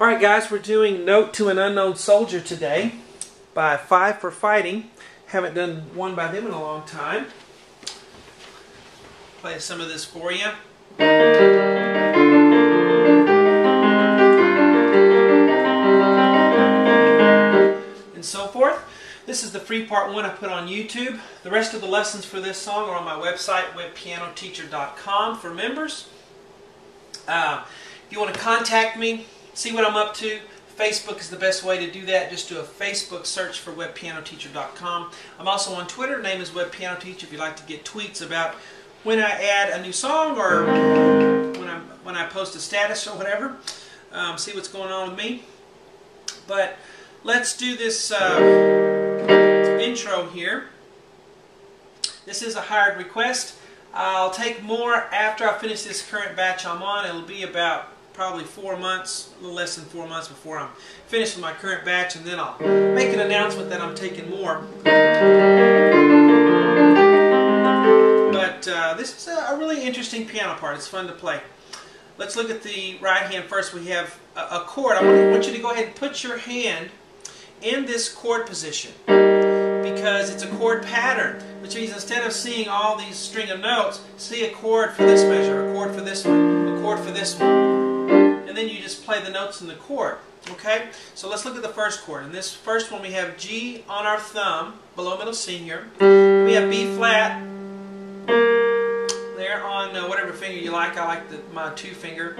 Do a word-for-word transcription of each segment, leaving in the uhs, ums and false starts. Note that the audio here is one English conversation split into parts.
Alright guys, we're doing Note to an Unknown Soldier today by Five for Fighting. Haven't done one by them in a long time. Play some of this for you. And so forth. This is the free part one I put on YouTube. The rest of the lessons for this song are on my website, web piano teacher dot com, for members. Uh, if you want to contact me, see what I'm up to, Facebook is the best way to do that. Just do a Facebook search for web piano teacher dot com. I'm also on Twitter. Name is webpianoteacher if you'd like to get tweets about when I add a new song or when I, when I post a status or whatever. Um, see what's going on with me. But let's do this uh, intro here. This is a hired request. I'll take more after I finish this current batch I'm on. It'll be about probably four months, a little less than four months before I'm finished with my current batch, and then I'll make an announcement that I'm taking more. But uh, this is a really interesting piano part. It's fun to play. Let's look at the right hand first. We have a, a chord. I want you to go ahead and put your hand in this chord position because it's a chord pattern, which means instead of seeing all these string of notes, see a chord for this measure, a chord for this one, a chord for this one, and then you just play the notes in the chord. Okay, so let's look at the first chord. In this first one we have G on our thumb, below middle C here. We have B flat there on uh, whatever finger you like. I like the, my two finger.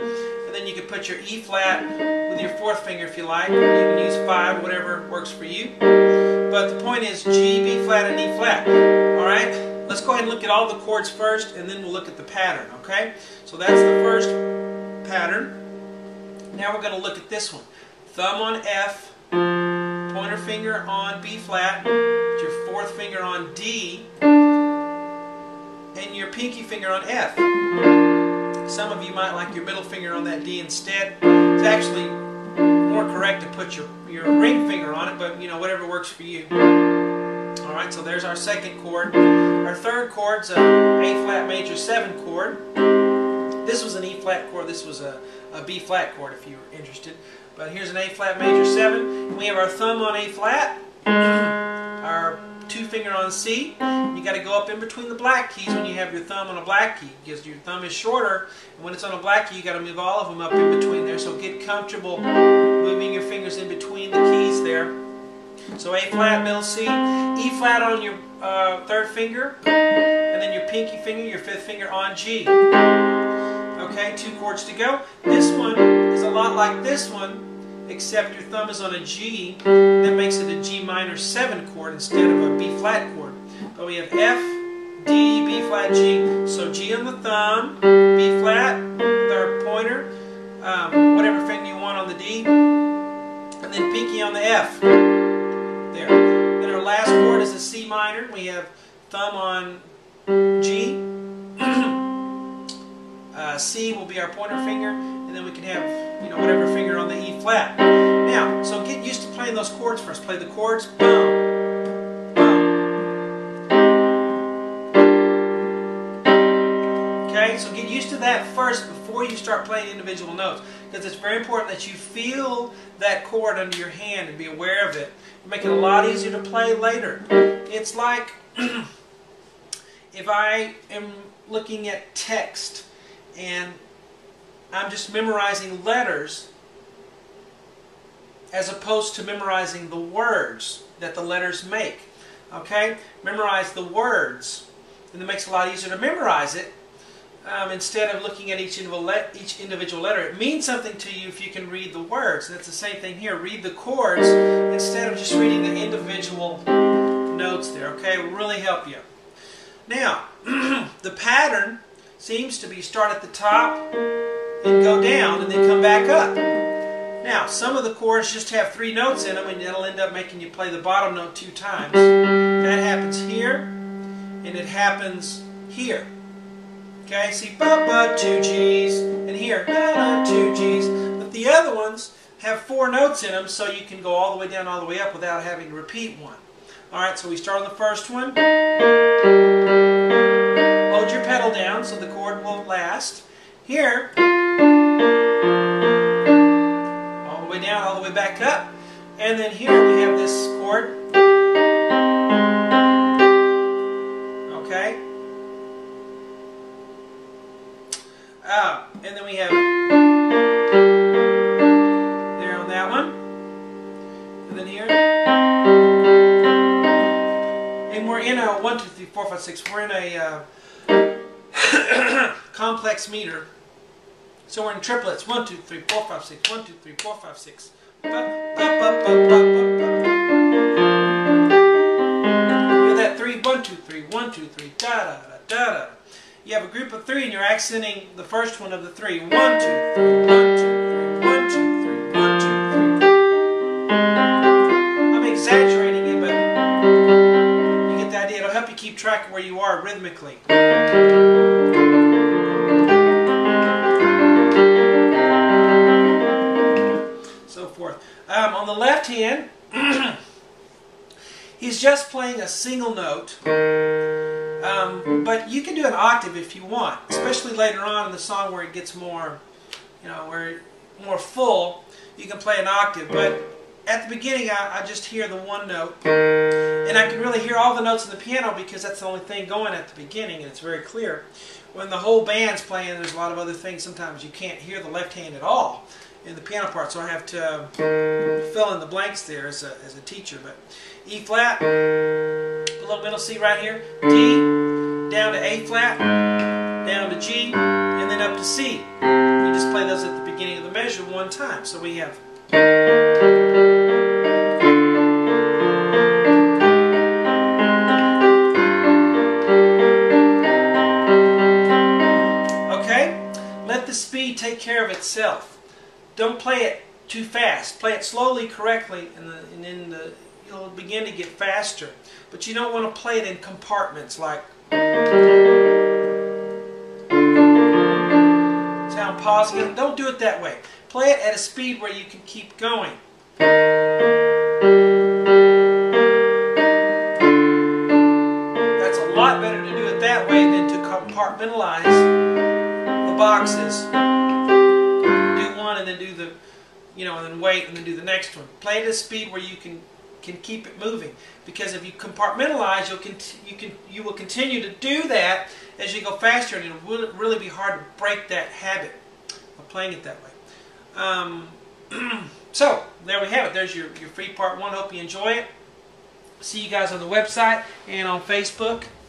And then you can put your E flat with your fourth finger if you like. You can use five, whatever works for you. But the point is G, B flat, and E flat. Alright? Let's go ahead and look at all the chords first, and then we'll look at the pattern. Okay? So that's the first pattern. Now we're going to look at this one. Thumb on F, pointer finger on B flat, put your fourth finger on D, and your pinky finger on F. Some of you might like your middle finger on that D instead. It's actually more correct to put your, your ring finger on it, but you know, whatever works for you. Alright, so there's our second chord. Our third chord's an A flat major seven chord. This was an E flat chord, this was a, a B flat chord if you were interested. But here's an A flat major seven. We have our thumb on A flat, our two finger on C. You got to go up in between the black keys when you have your thumb on a black key, because your thumb is shorter, and when it's on a black key you got to move all of them up in between there. So get comfortable moving your fingers in between the keys there. So A flat, middle C, E flat on your uh, third finger, and then your pinky finger, your fifth finger on G. Okay, two chords to go. This one is a lot like this one, except your thumb is on a G. That makes it a G minor seven chord instead of a B flat chord. But we have F, D, B flat, G. So G on the thumb, B flat, third pointer, um, whatever finger you want on the D, and then pinky on the F. There. Then our last chord is a C minor. We have thumb on G. uh, C will be our pointer finger, and then we can have, you know, whatever finger on the E flat. Now, so get used to playing those chords first. Play the chords. Boom. Boom. Okay, so get used to that first before you start playing individual notes, because it's very important that you feel that chord under your hand and be aware of it. It'll make it a lot easier to play later. It's like if I am looking at text and I'm just memorizing letters as opposed to memorizing the words that the letters make. Okay? Memorize the words, and it makes it a lot easier to memorize it um, instead of looking at each individual, each individual letter. It means something to you if you can read the words, and that's the same thing here. Read the chords instead of just reading the individual notes there. Okay? It will really help you. Now, the pattern seems to be start at the top, and go down, and then come back up. Now, some of the chords just have three notes in them, and that'll end up making you play the bottom note two times. That happens here, and it happens here. Okay, see, ba-ba, two Gs, and here, ba-ba, two Gs. But the other ones have four notes in them, so you can go all the way down, all the way up without having to repeat one. Alright, so we start on the first one. Hold your pedal down so the chord won't last. Here, And then here we have this chord. Okay? Uh, and then we have there on that one. And then here. And we're in a one, two, three, four, five, six. We're in a uh, complex meter. So we're in triplets. One, two, three, four, five, six. One, two, three, four, five, six. Ba, ba, ba, ba, ba, ba. You have that three, one, two, three, one, two, three, da, da, da, da, da. You have a group of three, and you're accenting the first one of the three. One, two, three, one, two, three, one, two, three, one, two, three. I'm exaggerating it, but you get the idea. It'll help you keep track of where you are rhythmically. Um, on the left hand, he's just playing a single note, um, but you can do an octave if you want, especially later on in the song where it gets more, you know, where more full, you can play an octave, but at the beginning I, I just hear the one note, and I can really hear all the notes on the piano because that's the only thing going at the beginning, and it's very clear. When the whole band's playing, there's a lot of other things. Sometimes you can't hear the left hand at all in the piano part, so I have to fill in the blanks there as a, as a teacher. But E flat, a little middle C right here, D, down to A flat, down to G, and then up to C. You just play those at the beginning of the measure one time. So we have. Okay? Let the speed take care of itself. Don't play it too fast. Play it slowly, correctly, and, the, and then the, you'll begin to get faster. But you don't want to play it in compartments like... Sound positive. Don't do it that way. Play it at a speed where you can keep going. That's a lot better to do it that way than to compartmentalize the boxes. And then do the, you know, and then wait, and then do the next one. Play at a speed where you can can keep it moving. Because if you compartmentalize, you'll cont you can you will continue to do that as you go faster, and it will really be hard to break that habit of playing it that way. Um, so there we have it. There's your your free part one. Hope you enjoy it. See you guys on the website and on Facebook.